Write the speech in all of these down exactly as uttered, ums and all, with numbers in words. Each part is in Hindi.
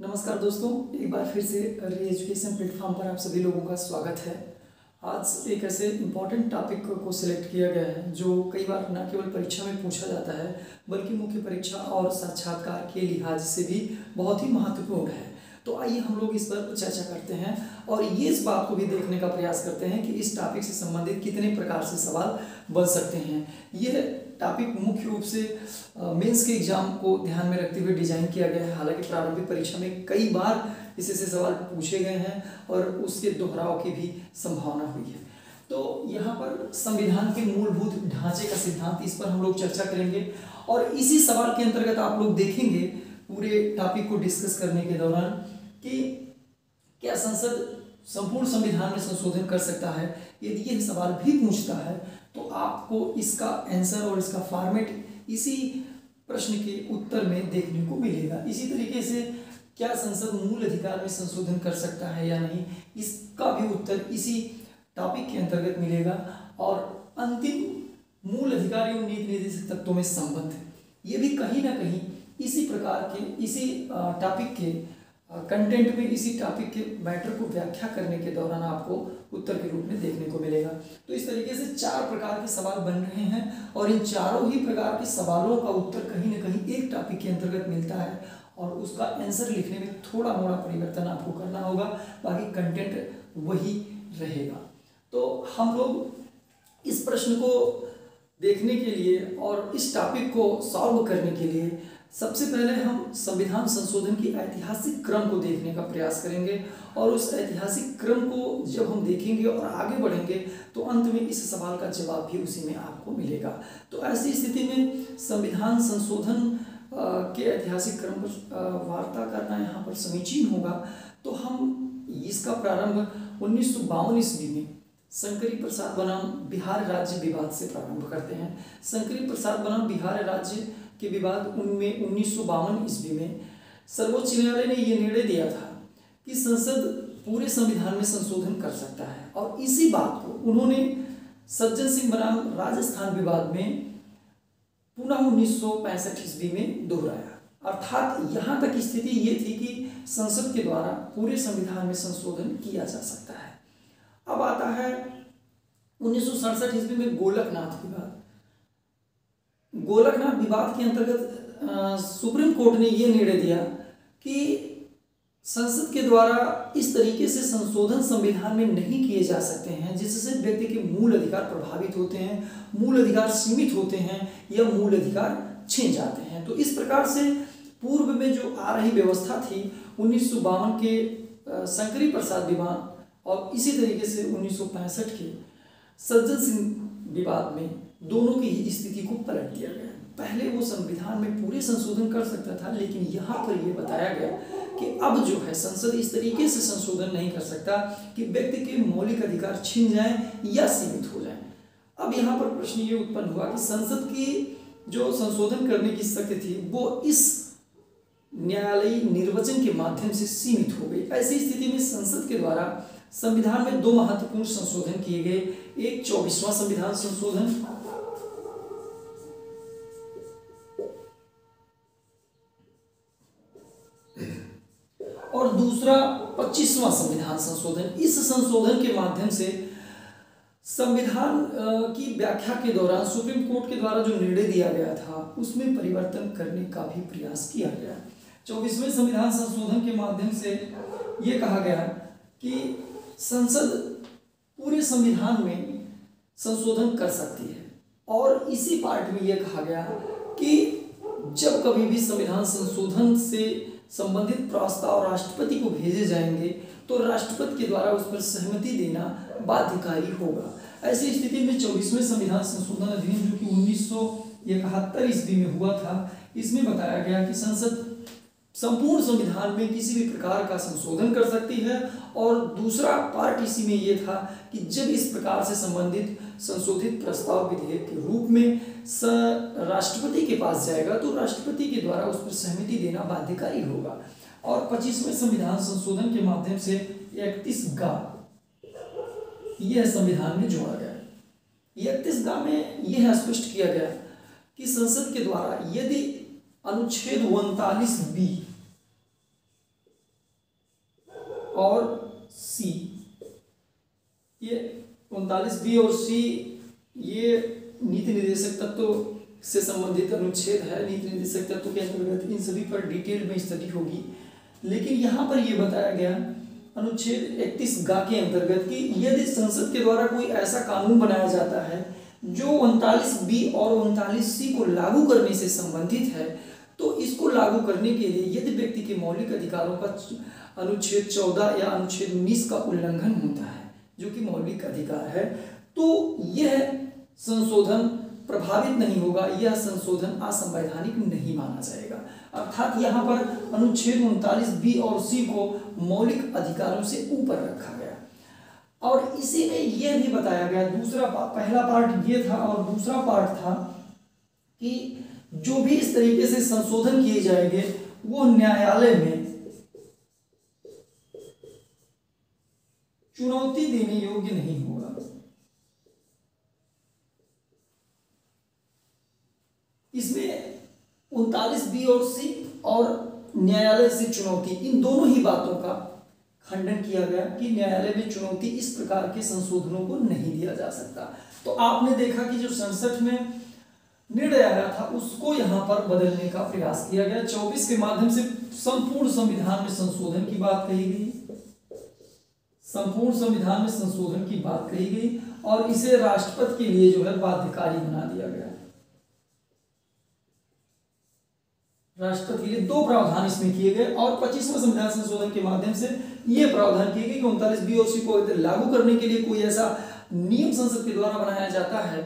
नमस्कार दोस्तों, एक बार फिर से रीएज्यूकेशन प्लेटफॉर्म पर आप सभी लोगों का स्वागत है। आज एक ऐसे इम्पॉर्टेंट टॉपिक को सिलेक्ट किया गया है जो कई बार न केवल परीक्षा में पूछा जाता है बल्कि मुख्य परीक्षा और साक्षात्कार के लिहाज से भी बहुत ही महत्वपूर्ण है। तो आइए हम लोग इस पर चर्चा करते हैं और ये इस बात को भी देखने का प्रयास करते हैं कि इस टॉपिक से संबंधित कितने प्रकार से सवाल बन सकते हैं। ये टॉपिक मुख्य रूप से मेंस के एग्जाम को ध्यान में रखते हुए डिजाइन किया गया है। हालांकि प्रारंभिक परीक्षा में कई बार इसी से सवाल पूछे गए हैं और उसके दोहराव की भी संभावना हुई है। तो यहाँ पर संविधान के मूलभूत ढांचे का सिद्धांत, इस पर हम लोग चर्चा करेंगे और इसी सवाल के अंतर्गत आप लोग देखेंगे पूरे टॉपिक को डिस्कस करने के दौरान कि क्या संसद संपूर्ण संविधान में संशोधन कर सकता है। यदि यह सवाल भी पूछता है तो आपको इसका आंसर और इसका फॉर्मेट इसी प्रश्न के उत्तर में देखने को मिलेगा। इसी तरीके से क्या संसद मूल अधिकार में संशोधन कर सकता है या नहीं, इसका भी उत्तर इसी टॉपिक के अंतर्गत मिलेगा। और अंतिम मूल अधिकार एवं नीति निर्देशक तत्वों में संबंध, ये भी कहीं ना कहीं इसी प्रकार के इसी टॉपिक के कंटेंट में, इसी टॉपिक के मैटर को व्याख्या करने के दौरान आपको उत्तर के रूप में देखने को मिलेगा। तो इस तरीके से चार प्रकार के सवाल बन रहे हैं और इन चारों ही प्रकार के सवालों का उत्तर कहीं ना कहीं एक टॉपिक के अंतर्गत मिलता है और उसका आंसर लिखने में थोड़ा मोड़ा परिवर्तन आपको करना होगा, बाकी कंटेंट वही रहेगा। तो हम लोग इस प्रश्न को देखने के लिए और इस टॉपिक को सॉल्व करने के लिए सबसे पहले हम संविधान संशोधन की ऐतिहासिक क्रम को देखने का प्रयास करेंगे और उस ऐतिहासिक क्रम को जब हम देखेंगे और आगे बढ़ेंगे तो अंत में इस सवाल का जवाब भी उसी में आपको मिलेगा। तो ऐसी स्थिति में संविधान संशोधन के ऐतिहासिक क्रम पर वार्ता करना यहाँ पर समीचीन होगा। तो हम इसका प्रारंभ उन्नीस सौ बावन ईस्वी में शंकरी प्रसाद बनाम बिहार राज्य विवाद से प्रारंभ करते हैं। शंकरी प्रसाद बनाम बिहार राज्य के विवाद उनमें उन्नीस सौ बावन ईस्वी में सर्वोच्च न्यायालय ने यह निर्णय दिया था कि संसद पूरे संविधान में संशोधन कर सकता है और इसी बात को उन्होंने सज्जन सिंह बनाम राजस्थान विवाद में पुनः उन्नीस सौ पैंसठ ईस्वी में दोहराया। अर्थात यहाँ तक स्थिति ये थी कि संसद के द्वारा पूरे संविधान में संशोधन किया जा सकता है। अब आता है उन्नीस सौ सड़सठ ईस्वी में गोलकनाथ विवाद। गोलकनाथ विवाद के अंतर्गत सुप्रीम कोर्ट ने यह निर्णय दिया कि संसद के द्वारा इस तरीके से संशोधन संविधान में नहीं किए जा सकते हैं जिससे व्यक्ति के मूल अधिकार प्रभावित होते हैं, मूल अधिकार सीमित होते हैं या मूल अधिकार छीन जाते हैं। तो इस प्रकार से पूर्व में जो आ रही व्यवस्था थी उन्नीस सौ बावन के शंकरी प्रसाद विवाद और इसी तरीके से उन्नीस सौ पैंसठ के सज्जन सिंह विवाद में दोनों की ही स्थिति को पलट दिया गया। पहले वो संविधान में पूरे संशोधन कर सकता था लेकिन यहाँ पर यह बताया गया कि अब जो है संसद इस तरीके से संशोधन नहीं कर सकता कि व्यक्ति के मौलिक अधिकार छीन जाएं या सीमित हो जाएं। अब यहाँ पर प्रश्न ये उत्पन्न हुआ कि संसद की जो संशोधन करने की शक्ति थी वो इस न्यायालयी निर्वचन के माध्यम से सीमित हो गई। ऐसी स्थिति में संसद के द्वारा संविधान में दो महत्वपूर्ण संशोधन किए गए, एक चौबीसवां संविधान संशोधन और दूसरा पच्चीसवां संविधान संशोधन। इस संशोधन के माध्यम से संविधान की व्याख्या के दौरान सुप्रीम कोर्ट के द्वारा जो निर्णय दिया गया था उसमें परिवर्तन करने का भी प्रयास किया गया। चौबीसवें संविधान संशोधन के माध्यम से ये कहा गया कि संसद पूरे संविधान में संशोधन कर सकती है और इसी पार्ट में यह कहा गया कि जब कभी भी संविधान संशोधन से संबंधित प्रस्ताव राष्ट्रपति को भेजे जाएंगे तो राष्ट्रपति के द्वारा उस पर सहमति देना बाध्यकारी होगा। ऐसी स्थिति में चौबीसवें संविधान संशोधन अधिनियम जो कि उन्नीस सौ इकहत्तर ईस्वी में हुआ था, इसमें बताया गया कि संसद संपूर्ण संविधान में किसी भी प्रकार का संशोधन कर सकती है और दूसरा पार्ट इसी में ये था कि जब इस प्रकार से संबंधित संशोधित प्रस्ताव विधेयक के रूप में राष्ट्रपति के पास जाएगा तो राष्ट्रपति के द्वारा उस पर सहमति देना बाध्यकारी होगा। और पच्चीसवें संविधान संशोधन के माध्यम से इकतीस गा यह संविधान में जोड़ा गया। इकतीसवां में यह स्पष्ट किया गया कि संसद के द्वारा यदि अनुच्छेद उनतालीस बी और सी, ये उनतालीस बी और सी ये नीति निर्देशक तत्व से संबंधित अनुच्छेद है, नीति निर्देशक तत्व के अंतर्गत इन सभी पर डिटेल में स्टडी होगी। लेकिन यहाँ पर यह बताया गया अनुच्छेद इकतीस गा के अंतर्गत कि यदि संसद के द्वारा कोई ऐसा कानून बनाया जाता है जो उनतालीस बी और उनतालीस सी को लागू करने से संबंधित है, तो इसको लागू करने के लिए यदि व्यक्ति के मौलिक अधिकारों का अनुच्छेद चौदह या अनुच्छेद उन्नीस का उल्लंघन होता है जो कि मौलिक अधिकार है, तो यह संशोधन प्रभावित नहीं होगा, यह संशोधन असंवैधानिक नहीं माना जाएगा। अर्थात यहाँ पर अनुच्छेद उनतालीस बी और सी को मौलिक अधिकारों से ऊपर रखा गया। और इसी में यह भी बताया गया, दूसरा पहला पार्ट ये था और दूसरा पार्ट था कि जो भी इस तरीके से संशोधन किए जाएंगे वो न्यायालय में चुनौती देने योग्य नहीं होगा। इसमें उनतालीस बी और सी और न्यायालय से चुनौती, इन दोनों ही बातों का खंडन किया गया कि न्यायालय में चुनौती इस प्रकार के संशोधनों को नहीं दिया जा सकता। तो आपने देखा कि जो सड़सठ में निर्णय आया था उसको यहाँ पर बदलने का प्रयास किया गया। चौबीस के माध्यम से संपूर्ण संविधान में संशोधन की बात कही गई, संपूर्ण संविधान में संशोधन की बात कही गई और इसे राष्ट्रपति के लिए जो है बाध्यकारी बना दिया गया। राष्ट्रपति के लिए दो प्रावधान इसमें किए गए और पच्चीसवें संविधान संशोधन के माध्यम से ये प्रावधान किए गए कि उनतालीस बी और सी को लागू करने के लिए कोई ऐसा नियम संसद के द्वारा बनाया जाता है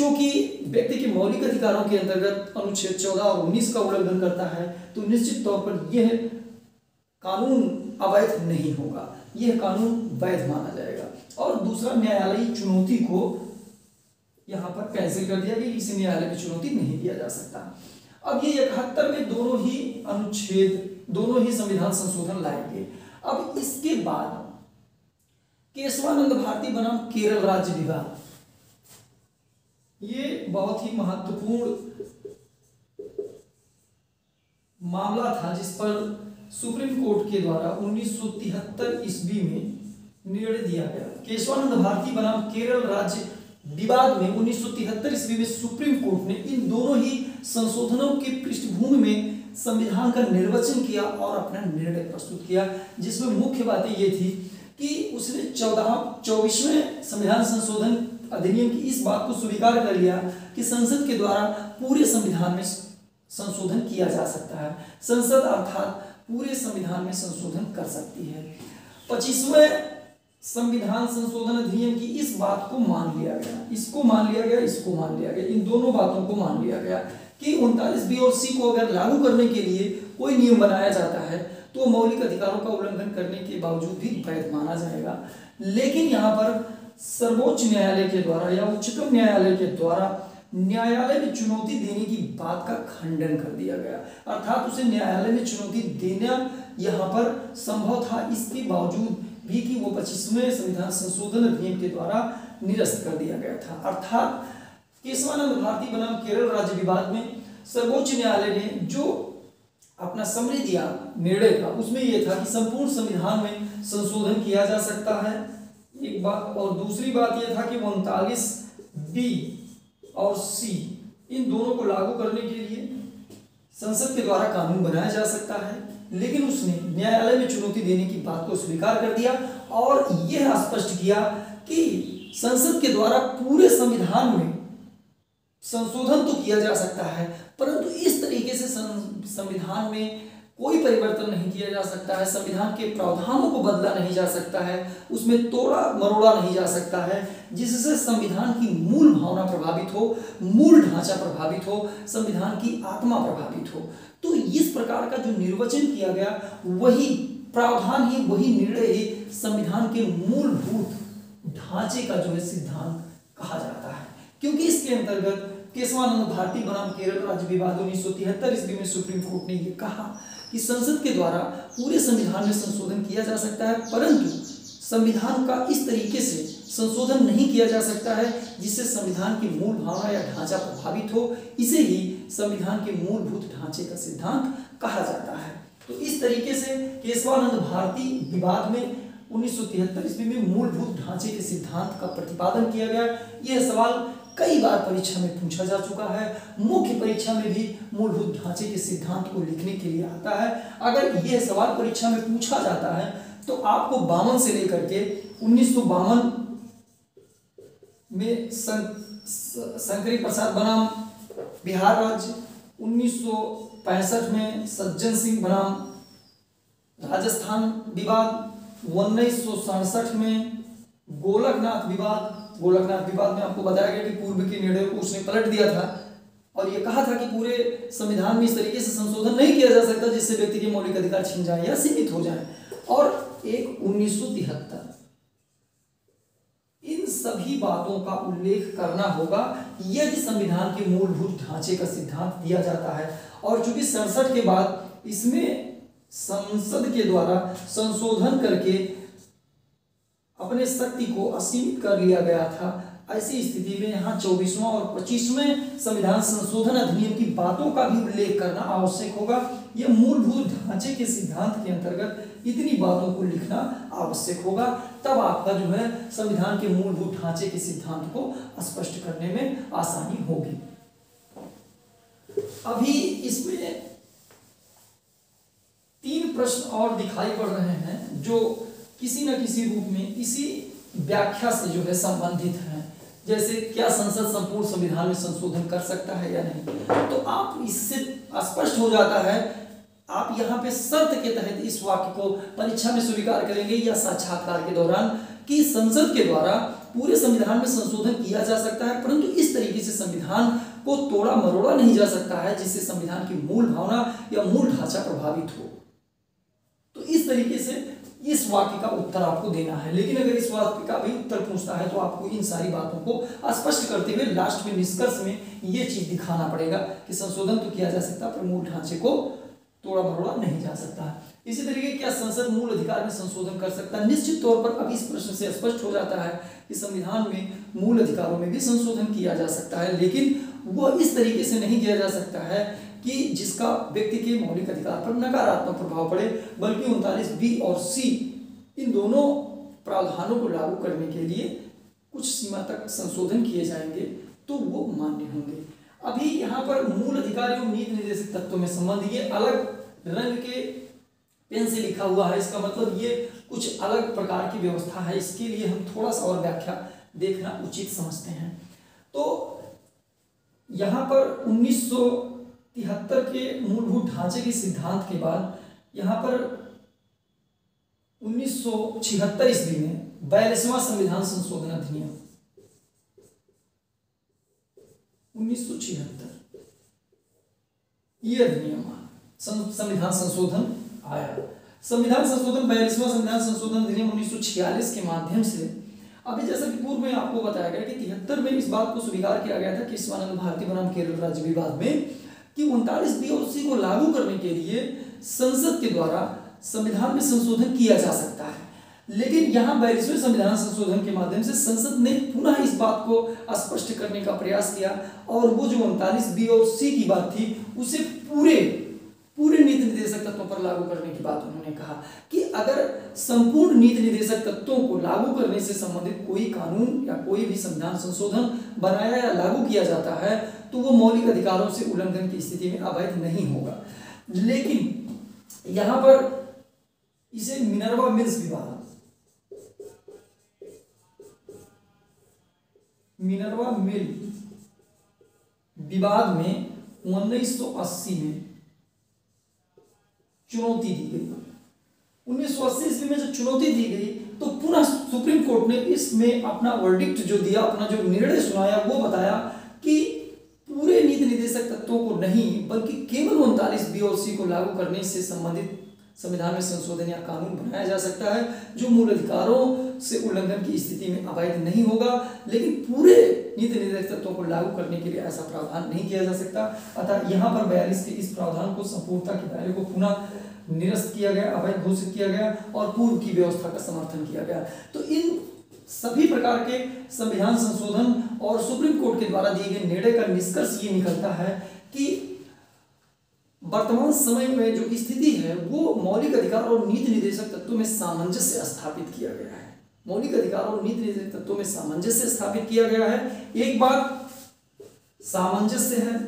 जो कि व्यक्ति के मौलिक अधिकारों के अंतर्गत अनुच्छेद चौदह और उन्नीस का उल्लंघन करता है, तो निश्चित तौर पर यह कानून अवैध नहीं होगा, यह कानून वैध माना जाएगा। और दूसरा, न्यायालयी चुनौती को यहाँ पर कैंसिल कर दिया गया, इसे न्यायालय की चुनौती नहीं दिया जा सकता। अब ये इकहत्तर में दोनों ही अनुच्छेद, दोनों ही संविधान संशोधन लाए गए। अब इसके बाद केशवानंद भारती बनाम केरल राज्य विवाद, ये बहुत ही महत्वपूर्ण मामला था जिस पर सुप्रीम कोर्ट के द्वारा उन्नीस सौ तिहत्तर ईस्वी में निर्णय दिया गया। केशवानंद भारती बनाम केरल राज्य विवाद में उन्नीस सौ तिहत्तर ईस्वी में सुप्रीम कोर्ट ने इन दोनों ही संशोधनों की पृष्ठभूमि में संविधान का निर्वचन किया और अपना निर्णय प्रस्तुत किया, जिसमें मुख्य बातें ये थी कि उसने चौदह चौबीसवें संविधान संशोधन अधिनियम की इस बात को स्वीकार कर लिया कि संसद के द्वारा पूरे संविधान में संशोधन किया जा सकता है, संसद अर्थात पूरे संविधान में संशोधन कर सकती है। पच्चीसवें संविधान संशोधन अधिनियम की इस बात को मान लिया गया, इसको मान लिया गया, इसको मान लिया गया, इन दोनों बातों को मान लिया गया कि उनतालीस बी और सी को अगर लागू करने के लिए कोई नियम बनाया जाता है तो मौलिक अधिकारों का उल्लंघन करने के बावजूद भी वैध माना जाएगा। लेकिन यहाँ पर सर्वोच्च न्यायालय के द्वारा या उच्चतम न्यायालय के द्वारा न्यायालय में चुनौती देने की बात का खंडन कर दिया गया, अर्थात उसे न्यायालय में चुनौती देना यहाँ पर संभव था, इसके बावजूद भी कि वो पच्चीसवें संविधान संशोधन अधिनियम के द्वारा निरस्त कर दिया गया था। अर्थात केशवानंद भारती बनाम केरल राज्य विवाद में सर्वोच्च न्यायालय ने जो अपना समरी दिया निर्णय का, उसमें यह था कि संपूर्ण संविधान में संशोधन किया जा सकता है, एक बात। और दूसरी बात यह था कि उनतालीस बी और सी इन दोनों को लागू करने के लिए संसद के द्वारा कानून बनाया जा सकता है, लेकिन उसने न्यायालय में चुनौती देने की बात को स्वीकार कर दिया और यह स्पष्ट किया कि संसद के द्वारा पूरे संविधान में संशोधन तो किया जा सकता है, परंतु इस तरीके से संविधान में कोई परिवर्तन नहीं किया जा सकता है, संविधान के प्रावधानों को बदला नहीं जा सकता है, उसमें तोड़ा मरोड़ा नहीं जा सकता है, जिससे संविधान की मूल भावना प्रभावित हो, मूल ढांचा प्रभावित हो, संविधान की आत्मा प्रभावित हो। तो इस प्रकार का जो निर्वचन किया गया वही प्रावधान ही, वही निर्णय ही संविधान के मूलभूत ढांचे का जो है सिद्धांत कहा जाता है, क्योंकि इसके अंतर्गत केशवानंद भारती बनाम केरल राज्य विवाद उन्नीस सौ तिहत्तर ईस्वी में सुप्रीम कोर्ट ने यह कहा कि संसद के द्वारा पूरे संविधान में संशोधन किया जा सकता है, परंतु संविधान का इस तरीके से संशोधन नहीं किया जा सकता है जिससे संविधान की मूल भावना या ढांचा प्रभावित हो। इसे ही संविधान के मूलभूत ढांचे का सिद्धांत कहा जाता है। तो इस तरीके से केशवानंद भारती विवाद में उन्नीस सौ तिहत्तर ईस्वी में मूलभूत ढांचे के सिद्धांत का प्रतिपादन किया गया। यह सवाल कई बार परीक्षा में पूछा जा चुका है, मुख्य परीक्षा में भी मूलभूत ढांचे के सिद्धांत को लिखने के लिए आता है। अगर यह सवाल परीक्षा में पूछा जाता है तो आपको बावन से लेकर के उन्नीस सौ बावन में शंकरी प्रसाद बनाम बिहार राज्य, उन्नीस सौ पैंसठ में सज्जन सिंह बनाम राजस्थान विवाद, उन्नीस सौ सड़सठ में गोलकनाथ विवाद। गोलकनाथ विवाद में आपको बताया गया कि पूर्व के निर्णयों को उसने पलट दिया था और यह कहा था कि पूरे संविधान में इस तरीके से संशोधन नहीं किया जा सकता जिससे व्यक्ति के मौलिक अधिकार छीन जाए या सीमित हो जाए। और एक उन्नीस सौ तिहत्तर। इन सभी बातों का उल्लेख करना होगा यदि संविधान के मूलभूत ढांचे का सिद्धांत दिया जाता है। और चूंकि सड़सठ के बाद इसमें संसद के द्वारा संशोधन करके अपने शक्ति को असीमित कर लिया गया था, ऐसी स्थिति में यहाँ चौबीसवां और पच्चीसवें संविधान संशोधन अधिनियम की बातों का भी उल्लेख करना आवश्यक होगा। यह मूलभूत ढांचे के सिद्धांत के अंतर्गत इतनी बातों को लिखना आवश्यक होगा, तब आपका जो है संविधान के मूलभूत ढांचे के सिद्धांत को स्पष्ट करने में आसानी होगी। अभी इसमें तीन प्रश्न और दिखाई पड़ रहे हैं जो किसी न किसी रूप में इसी व्याख्या से जो है संबंधित है। जैसे क्या संसद संपूर्ण संविधान में संशोधन कर सकता है या नहीं, तो आप इससे स्पष्ट हो जाता है। आप यहाँ पे शर्त के तहत इस वाक्य को परीक्षा में स्वीकार करेंगे या साक्षात्कार के दौरान कि संसद के द्वारा पूरे संविधान में संशोधन किया जा सकता है, परंतु इस तरीके से संविधान को तोड़ा मरोड़ा नहीं जा सकता है जिससे संविधान की मूल भावना या मूल ढांचा प्रभावित हो। तो इस तरीके से इस वाक्य का उत्तर आपको देना है। लेकिन अगर इस वाक्य का भी उत्तर पूछता है तो आपको इन सारी बातों को स्पष्ट करते हुए लास्ट में निष्कर्ष में ये चीज दिखाना पड़ेगा कि संशोधन तो किया जा सकता पर मूल ढांचे को तोड़ा मरोड़ा नहीं जा सकता। इसी तरीके क्या संसद मूल अधिकार में संशोधन कर सकता है, निश्चित तौर पर अब इस प्रश्न से स्पष्ट हो जाता है कि संविधान में मूल अधिकारों में भी संशोधन किया जा सकता है, लेकिन वह इस तरीके से नहीं किया जा सकता है कि जिसका व्यक्ति के मौलिक अधिकार पर नकारात्मक प्रभाव पड़े, बल्कि उनतालीस बी और सी इन दोनों प्रावधानों को लागू करने के लिए कुछ सीमा तक संशोधन किए जाएंगे तो वो मान्य होंगे। अभी यहाँ पर मूल अधिकार एवं नीति निर्देशित तत्वों में संबंध ये अलग रंग के पेन से लिखा हुआ है, इसका मतलब ये कुछ अलग प्रकार की व्यवस्था है। इसके लिए हम थोड़ा सा और व्याख्या देखना उचित समझते हैं। तो यहाँ पर उन्नीस सौ तिहत्तर के मूलभूत ढांचे के सिद्धांत के बाद यहाँ पर उन्नीस सौ छिहत्तर ईस्वी में बयालीसवां संविधान संशोधन अधिनियम उन्नीस सौ छिहत्तर ये अधिनियम संविधान संशोधन आया। संविधान संशोधन बयालीसवां संविधान संशोधन अधिनियम उन्नीस सौ छियालीस के माध्यम से अभी जैसा कि पूर्व में आपको बताया गया कि तिहत्तर में इस बात को स्वीकार किया गया था कि केशवानंद भारती बनाम केरल राज्य विवाद में कि उनतालीस बी और सी को लागू करने के लिए संसद के द्वारा संविधान में संशोधन किया जा सकता है। लेकिन यहाँ बयालीसवें संविधान संशोधन के माध्यम से संसद ने पुनः इस बात को स्पष्ट करने का प्रयास किया और वो जो उनतालीस बी और सी की बात थी उसे पूरे पूरे नीति निर्देशक तत्वों पर लागू करने की बात उन्होंने कहा कि अगर संपूर्ण नीति निर्देशक तत्वों को लागू करने से संबंधित कोई कानून या कोई भी संविधान संशोधन बनाया या लागू किया जाता है तो वो मौलिक अधिकारों से उल्लंघन की स्थिति में अवैध नहीं होगा। लेकिन यहाँ पर इसे मिनर्वा मिल्स विवाद मिनर्वा मिल्स विवाद में उन्नीस सौ अस्सी में चुनौती दी गई। उन्नीस सौ अस्सी ईस्वी में जब चुनौती दी गई तो पुनः सुप्रीम कोर्ट ने इसमें अपना वर्डिक्ट जो दिया, अपना जो निर्णय सुनाया, वो बताया कि पूरे नीति निर्देशक तत्वों को नहीं बल्कि केवल उनतालीस बी और सी को लागू करने से संबंधित संविधान में संशोधन या कानून बनाया जा सकता है जो मूल अधिकारों से उल्लंघन की स्थिति में अवैध नहीं होगा। लेकिन पूरे नीति निर्देशक तत्वों को लागू करने के लिए ऐसा प्रावधान नहीं किया जा सकता। अतः यहाँ पर बयालीस के इस प्रावधान को संपूर्णता के दायरे को पुनः निरस्त किया गया, अवैध घोषित किया गया और पूर्व की व्यवस्था का समर्थन किया गया। तो इन सभी प्रकार के संविधान संशोधन और सुप्रीम कोर्ट के द्वारा दिए गए निर्णय का निष्कर्ष ये निकलता है कि वर्तमान समय में जो स्थिति है वो मौलिक अधिकार और नीति निर्देशक तत्वों में सामंजस्य स्थापित किया गया है। मौलिक अधिकार और नीति निर्देशक तत्वों में सामंजस्य स्थापित किया गया है। एक बात सामंजस्य है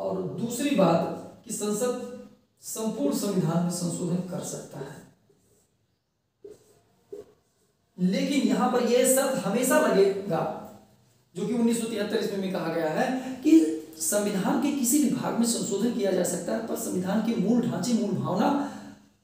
और दूसरी बात कि संसद संपूर्ण संविधान में संशोधन कर सकता है, लेकिन यहां पर यह शर्त हमेशा लगेगा जो कि उन्नीस सौ तिहत्तर ईस्वी में कहा गया है कि संविधान के किसी भी भाग में संशोधन किया जा सकता है पर संविधान के मूल ढांचे मूल भावना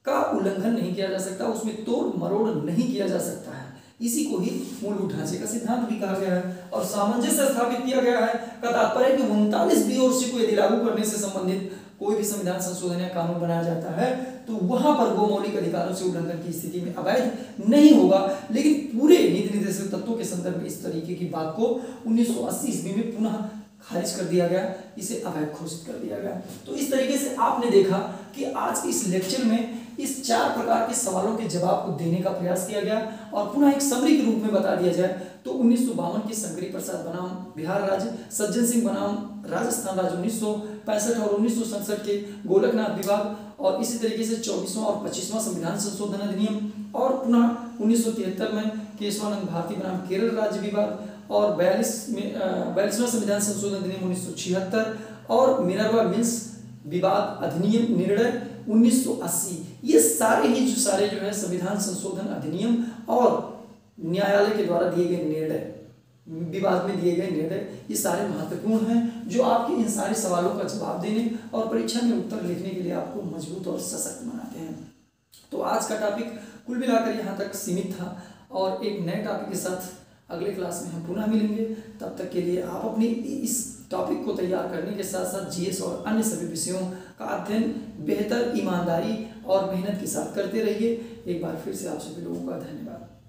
का उल्लंघन नहीं किया जा सकता, उसमें तोड़ मरोड़ नहीं किया जा सकता है। इसी को ही मूलभूत ढांचे का सिद्धांत भी कहा गया है और सामंजस्य स्थापित किया गया है का तात्पर्य कि उनतालीस बी और सी को यदि लागू करने से संबंधित कोई भी संविधान संशोधन या कानून बनाया जाता है तो वहां पर वो मौलिक अधिकारों से उल्लंघन की स्थिति में अवैध नहीं होगा। लेकिन पूरे नीति निर्देशक तत्वों के संदर्भ में इस तरीके की बात को उन्नीस सौ अस्सी ईस्वी में पुनः खारिज कर दिया गया, इसे अवैध घोषित कर दिया गया। तो इस तरीके से आपने देखा कि आज इस लेक्चर में इस चार प्रकार के सवालों के जवाब को देने का प्रयास किया गया और पुनः एक समरी के रूप में बता दिया जाए तो उन्नीस सौ बावन की शंकरी प्रसाद बनाम बिहार राज्य, सज्जन सिंह बनाम राजस्थान राज्य उन्नीस सौ पैंसठ और उन्नीस सौ सड़सठ के गोलकनाथ विभाग और इसी तरीके से चौबीसवां और पच्चीसवां संविधान संशोधन अधिनियम और पुनः उन्नीस सौ तिहत्तर में केशवानंद भारती बनाम केरल राज्य विभाग और बयालीस में बयालीसवां संविधान संशोधन अधिनियम उन्नीस सौ छिहत्तर और मिनर्वा मिल्स विवाद अधिनियम निर्णय उन्नीस सौ अस्सी, ये सारे ही जो सारे जो है संविधान संशोधन अधिनियम और न्यायालय के द्वारा दिए गए निर्णय विवाद में दिए गए निर्णय ये सारे महत्वपूर्ण हैं जो आपके इन सारे सवालों का जवाब देने और परीक्षा में उत्तर लिखने के लिए आपको मजबूत और सशक्त बनाते हैं। तो आज का टॉपिक कुल मिलाकर यहाँ तक सीमित था और एक नए टॉपिक के साथ अगले क्लास में हम पुनः मिलेंगे। तब तक के लिए आप अपनी इस टॉपिक को तैयार करने के साथ साथ जीएस और अन्य सभी विषयों का अध्ययन बेहतर ईमानदारी और मेहनत के साथ करते रहिए। एक बार फिर से आप सभी लोगों का धन्यवाद।